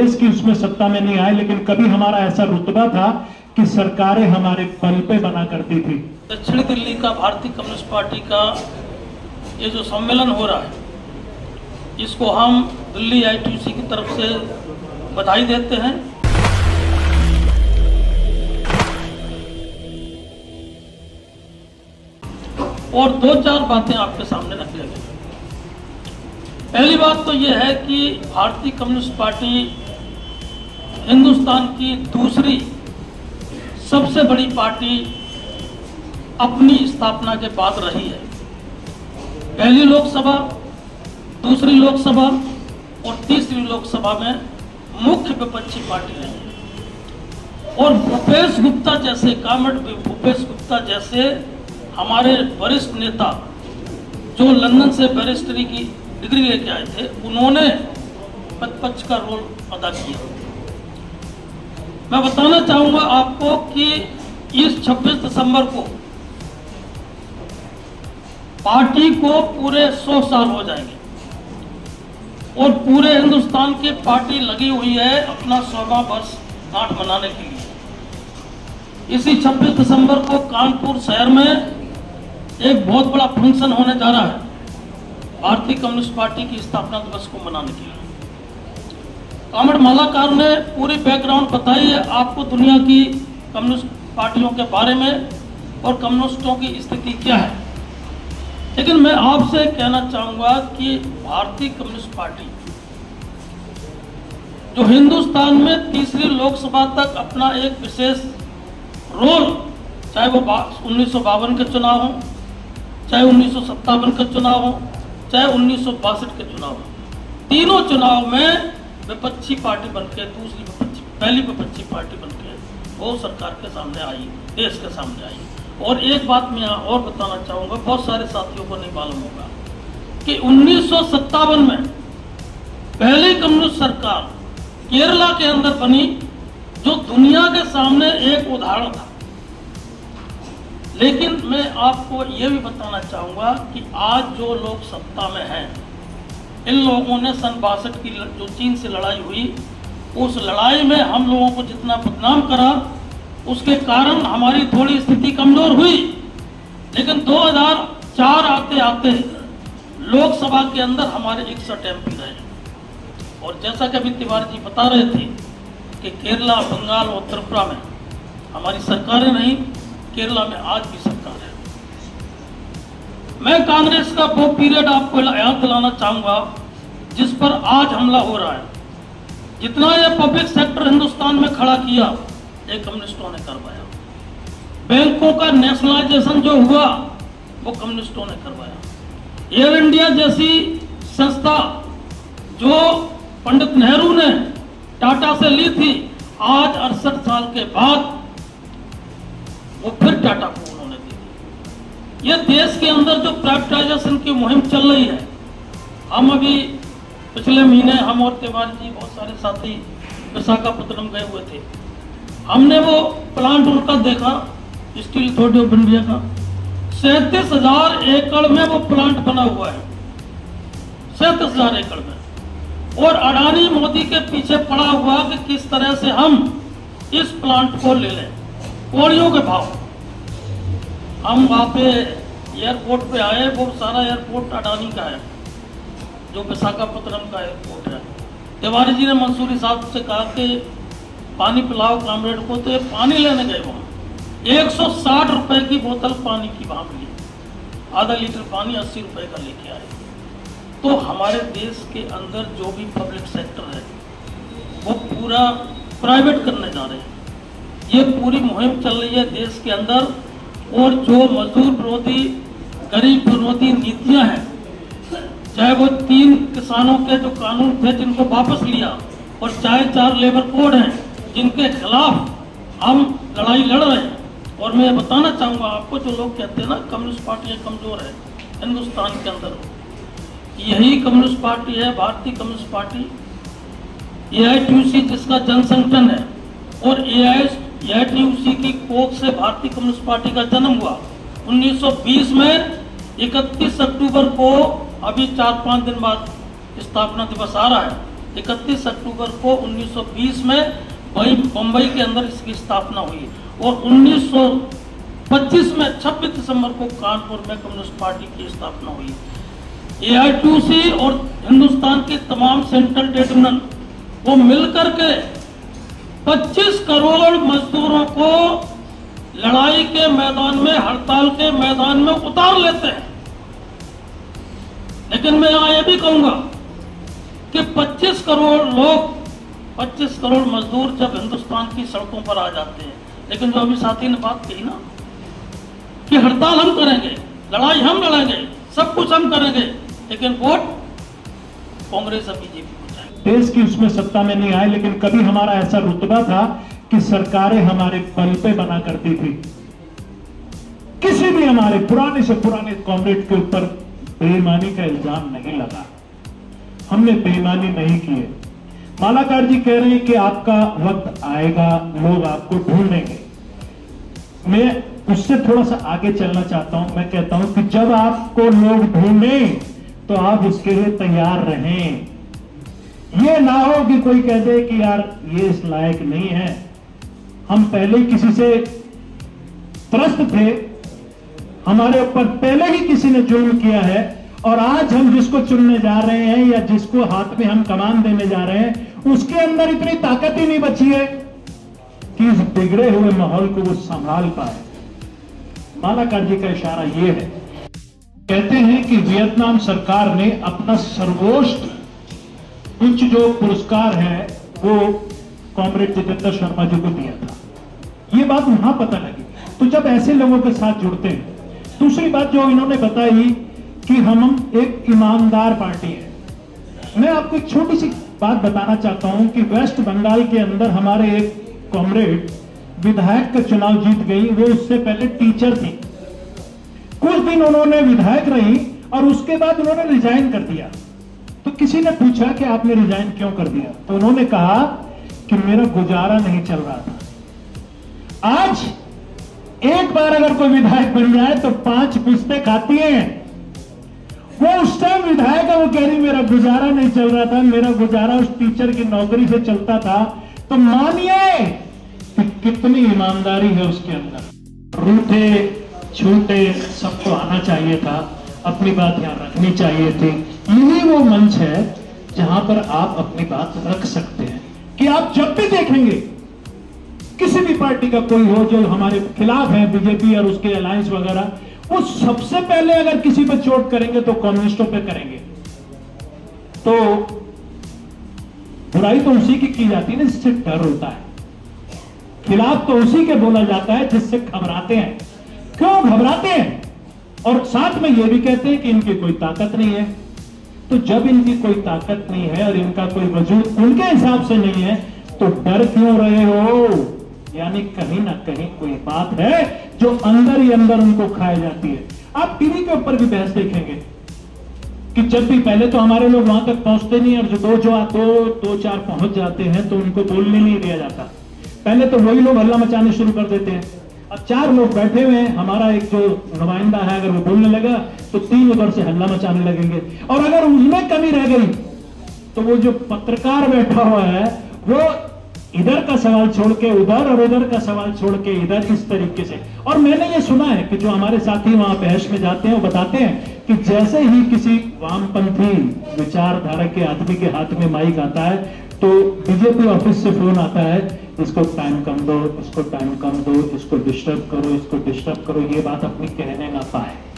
कांग्रेस की उसमें सत्ता में नहीं आए, लेकिन कभी हमारा ऐसा रुतबा था कि सरकारें हमारे बल पे बना करती थी। दक्षिणी दिल्ली का भारतीय कम्युनिस्ट पार्टी का ये जो सम्मेलन हो रहा है, इसको हम दिल्ली आईटीसी की तरफ से बधाई देते हैं। और दो चार बातें आपके सामने रखी गई। पहली बात तो यह है कि भारतीय कम्युनिस्ट पार्टी हिंदुस्तान की दूसरी सबसे बड़ी पार्टी अपनी स्थापना के बाद रही है। पहली लोकसभा, दूसरी लोकसभा और तीसरी लोकसभा में मुख्य विपक्षी पार्टी रही है। और कॉमरेड भूपेश गुप्ता जैसे हमारे वरिष्ठ नेता जो लंदन से बैरिस्टरी की डिग्री लेके आए थे, उन्होंने प्रतिपक्ष का रोल अदा किया। मैं बताना चाहूँगा आपको कि इस 26 दिसंबर को पार्टी को पूरे 100 साल हो जाएंगे और पूरे हिंदुस्तान की पार्टी लगी हुई है अपना 100वां वर्षगांठ मनाने के लिए। इसी 26 दिसंबर को कानपुर शहर में एक बहुत बड़ा फंक्शन होने जा रहा है भारतीय कम्युनिस्ट पार्टी की स्थापना दिवस को मनाने के लिए। कॉमरेड मालाकार ने पूरी बैकग्राउंड बताई है आपको दुनिया की कम्युनिस्ट पार्टियों के बारे में और कम्युनिस्टों की स्थिति क्या है, लेकिन मैं आपसे कहना चाहूँगा कि भारतीय कम्युनिस्ट पार्टी जो हिंदुस्तान में तीसरी लोकसभा तक अपना एक विशेष रोल, चाहे वो 1952 के चुनाव हों, चाहे 1957 का चुनाव हो, चाहे 1962 के चुनाव हो, तीनों चुनाव में विपक्षी पार्टी बनके पहली विपक्षी पार्टी बनके वो सरकार के सामने आई, देश के सामने आई। और एक बात मैं और बताना चाहूँगा, बहुत सारे साथियों को नहीं मालूम होगा कि 1957 में पहली कम्युनिस्ट सरकार केरला के अंदर बनी, जो दुनिया के सामने एक उदाहरण था। लेकिन मैं आपको ये भी बताना चाहूँगा कि आज जो लोग सत्ता में हैं, इन लोगों ने सन 1962 की जो चीन से लड़ाई हुई, उस लड़ाई में हम लोगों को जितना बदनाम करा, उसके कारण हमारी थोड़ी स्थिति कमज़ोर हुई। लेकिन 2004 आते आते लोकसभा के अंदर हमारे 61 MP रहे। और जैसा कि अभी तिवारी जी बता रहे थे कि केरला, बंगाल और त्रिपुरा में हमारी सरकारें नहीं, केरला में आज भी सरकार है। मैं कांग्रेस का वो पीरियड आपको याद दिलाना चाहूँगा जिस पर आज हमला हो रहा है। जितना ये पब्लिक सेक्टर हिंदुस्तान में खड़ा किया, ये कम्युनिस्टों ने करवाया। बैंकों का नेशनलाइजेशन जो हुआ, वो कम्युनिस्टों ने करवाया। एयर इंडिया जैसी संस्था जो पंडित नेहरू ने टाटा से ली थी, आज 68 साल के बाद वो फिर टाटा को उन्होंने दी। ये देश के अंदर जो प्राइवेटाइजेशन की मुहिम चल रही है, हम अभी पिछले महीने हम और तिवारी जी बहुत सारे साथी विशाखापत्तनम गए हुए थे। हमने वो प्लांट उनका देखा, स्टील अथॉरिटी ऑफ इंडिया का। 37,000 एकड़ में वो प्लांट बना हुआ है, 37,000 एकड़ में। और अडानी मोदी के पीछे पड़ा हुआ कि किस तरह से हम इस प्लांट को ले लें, कौड़ियों के भाव। हम वहाँ पे एयरपोर्ट पे आए, वो सारा एयरपोर्ट अडानी का है, जो विशाखापत्तनम का एयरपोर्ट है। तिवारी जी ने मंसूरी साहब से कहा कि पानी पिलाओ कॉमरेड को, तो पानी लेने गए वहाँ। 160 रुपये की बोतल पानी की वहाँ मिली, आधा लीटर पानी 80 रुपये का लेके आए। तो हमारे देश के अंदर जो भी पब्लिक सेक्टर है, वो पूरा प्राइवेट करने जा रहे हैं। ये पूरी मुहिम चल रही है देश के अंदर। और जो मजदूर विरोधी, गरीब विरोधी नीतियां हैं, चाहे वो 3 किसानों के जो कानून थे जिनको वापस लिया, और चाहे 4 लेबर कोड हैं जिनके खिलाफ हम लड़ाई लड़ रहे हैं। और मैं बताना चाहूँगा आपको, जो लोग कहते हैं ना कम्युनिस्ट पार्टियाँ कमज़ोर है हिंदुस्तान के अंदर, यही कम्युनिस्ट पार्टी है भारतीय कम्युनिस्ट पार्टी। AITUC जिसका जनसंगठन है और AITUC की कोख से भारतीय कम्युनिस्ट पार्टी का जन्म हुआ 1920 में। 31 अक्टूबर को, अभी 4-5 दिन बाद स्थापना दिवस आ रहा है, 31 अक्टूबर को 1920 में बम्बई के अंदर इसकी स्थापना हुई और 1925 में 26 दिसंबर को कानपुर में कम्युनिस्ट पार्टी की स्थापना हुई। AITC और हिंदुस्तान के तमाम सेंट्रल ट्रिब्यूनल वो मिलकर के 25 करोड़ मजदूरों को लड़ाई के मैदान में, हड़ताल के मैदान में उतार लेते हैं। लेकिन मैं यहाँ ये भी कहूंगा कि 25 करोड़ लोग, 25 करोड़ मजदूर जब हिंदुस्तान की सड़कों पर आ जाते हैं, लेकिन जो अभी साथी ने बात कही ना कि हड़ताल हम करेंगे, लड़ाई हम लड़ेंगे, सब कुछ हम करेंगे, लेकिन वोट कांग्रेस और बीजेपी को जाएंगे। देश की उसमें सत्ता में नहीं आए, लेकिन कभी हमारा ऐसा रुतबा था कि सरकारें हमारे बल पे बना करती थी। किसी भी हमारे पुराने से पुराने कॉमरेड के ऊपर बेईमानी का इल्जाम नहीं लगा, हमने बेईमानी नहीं किए। मालाकार जी कह रहे हैं कि आपका वक्त आएगा, लोग आपको ढूंढेंगे। मैं उससे थोड़ा सा आगे चलना चाहता हूं। मैं कहता हूं कि जब आपको लोग ढूंढें तो आप उसके लिए तैयार रहें। ये ना हो कि कोई कह दे कि यार ये इस लायक नहीं है। हम पहले किसी से त्रस्त थे, हमारे ऊपर पहले ही किसी ने जुल्म किया है, और आज हम जिसको चुनने जा रहे हैं या जिसको हाथ में हम कमान देने जा रहे हैं, उसके अंदर इतनी ताकत ही नहीं बची है कि इस बिगड़े हुए माहौल को वो संभाल पाए। मालाकार जी का इशारा ये है, कहते हैं कि वियतनाम सरकार ने अपना सर्वोच्च उच्च जो पुरस्कार है वो कॉमरेड जितेंद्र शर्मा जी को दिया था। ये बात वहां पता लगी। तो जब ऐसे लोगों के साथ जुड़ते हैं, दूसरी बात जो इन्होंने बताई कि हम एक ईमानदार पार्टी है। मैं आपको एक छोटी सी बात बताना चाहता हूं कि वेस्ट बंगाल के अंदर हमारे एक कॉमरेड विधायक का चुनाव जीत गई। वो उससे पहले टीचर थी, कुछ दिन उन्होंने विधायक रही और उसके बाद उन्होंने रिजाइन कर दिया। तो किसी ने पूछा कि आपने रिजाइन क्यों कर दिया, तो उन्होंने कहा कि मेरा गुजारा नहीं चल रहा था। आज एक बार अगर कोई विधायक बन जाए तो 5 पुश्तें खाती हैं। वो उस टाइम विधायक है, वो कह रही मेरा गुजारा नहीं चल रहा था, मेरा गुजारा उस टीचर की नौकरी से चलता था। तो मानिए कि कितनी ईमानदारी है उसके अंदर। रूठे छूटे सबको आना चाहिए था, अपनी बात यहाँ रखनी चाहिए थी। यही वो मंच है जहां पर आप अपनी बात रख सकते हैं कि आप जब भी देखेंगे किसी भी पार्टी का कोई हो जो हमारे खिलाफ है, बीजेपी और उसके अलायंस वगैरह, वो सबसे पहले अगर किसी पर चोट करेंगे तो कम्युनिस्टों पे करेंगे। तो बुराई तो उसी की जाती है ना जिससे डर होता है, खिलाफ तो उसी के बोला जाता है जिससे घबराते हैं। क्यों घबराते हैं? और साथ में ये भी कहते हैं कि इनकी कोई ताकत नहीं है। तो जब इनकी कोई ताकत नहीं है और इनका कोई वजूद उनके हिसाब से नहीं है तो डर क्यों रहे हो? यानी कहीं ना कहीं कोई बात है जो अंदर ही अंदर उनको खाई जाती है। आप टीवी के ऊपर भी बहस देखेंगे कि जब भी, पहले तो हमारे लोग वहां तक पहुंचते नहीं, और जो दो चार पहुंच जाते हैं तो उनको बोलने नहीं दिया जाता। पहले तो वही लोग हल्ला मचाने शुरू कर देते हैं। अब 4 लोग बैठे हुए हैं, हमारा एक जो नुमाइंदा है अगर वो बोलने लगा तो 3 उधर से हल्ला मचाने लगेंगे, और अगर उनमें कमी रह गई तो वो जो पत्रकार बैठा हुआ है वो इधर का सवाल छोड़ के उधर और उधर का सवाल छोड़ के इधर, इस तरीके से। और मैंने ये सुना है कि जो हमारे साथी वहां बहस में जाते हैं वो बताते हैं कि जैसे ही किसी वामपंथी विचारधारा के आदमी के हाथ में माइक आता है तो बीजेपी ऑफिस से फोन आता है, इसको टाइम कम दो, इसको टाइम कम दो, इसको डिस्टर्ब करो, इसको डिस्टर्ब करो, ये बात अपनी कहने ना पाए।